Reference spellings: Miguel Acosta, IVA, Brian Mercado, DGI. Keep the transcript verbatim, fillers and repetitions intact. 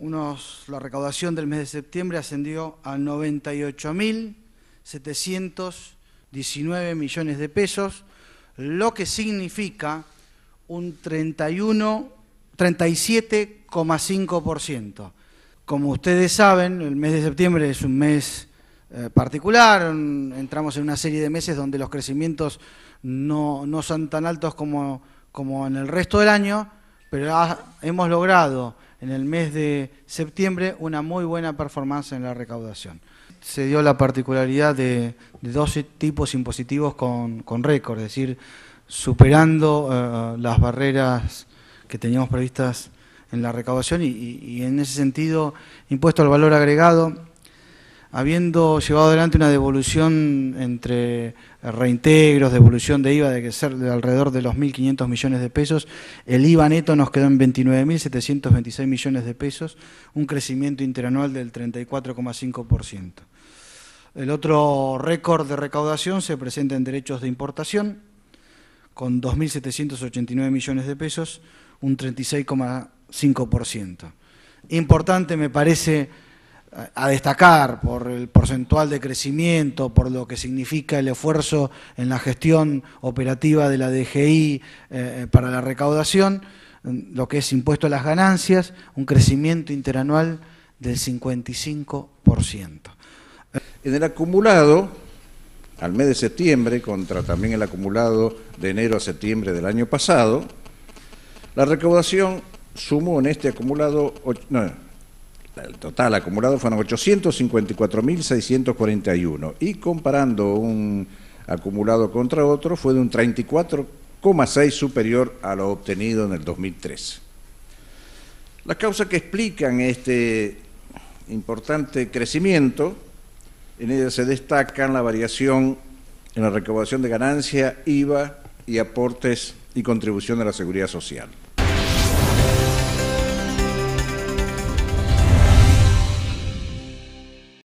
unos, la recaudación del mes de septiembre ascendió a noventa y ocho mil setecientos diecinueve millones de pesos, lo que significa un treinta y uno, treinta y siete coma cinco por ciento. Como ustedes saben, el mes de septiembre es un mes eh, particular, un, entramos en una serie de meses donde los crecimientos no, no son tan altos como, como en el resto del año, pero ha, hemos logrado en el mes de septiembre una muy buena performance en la recaudación. Se dio la particularidad de, de doce tipos impositivos con, con récord, es decir, superando eh, las barreras que teníamos previstas en la recaudación y, y, y en ese sentido impuesto al valor agregado, habiendo llevado adelante una devolución entre reintegros, devolución de I V A de que ser de alrededor de los mil quinientos millones de pesos, el I V A neto nos quedó en veintinueve mil setecientos veintiséis millones de pesos, un crecimiento interanual del treinta y cuatro coma cinco por ciento. El otro récord de recaudación se presenta en derechos de importación, con dos mil setecientos ochenta y nueve millones de pesos, un treinta y seis coma cinco por ciento. Importante me parece a destacar por el porcentual de crecimiento, por lo que significa el esfuerzo en la gestión operativa de la D G I eh, para la recaudación, lo que es impuesto a las ganancias, un crecimiento interanual del cincuenta y cinco por ciento. En el acumulado, al mes de septiembre, contra también el acumulado de enero a septiembre del año pasado, la recaudación sumó en este acumulado... No, el total acumulado fueron ochocientos cincuenta y cuatro mil seiscientos cuarenta y uno y comparando un acumulado contra otro fue de un treinta y cuatro coma seis por ciento superior a lo obtenido en el dos mil trece. Las causas que explican este importante crecimiento, en ellas se destacan la variación en la recaudación de ganancia, I V A y aportes y contribución de la Seguridad Social.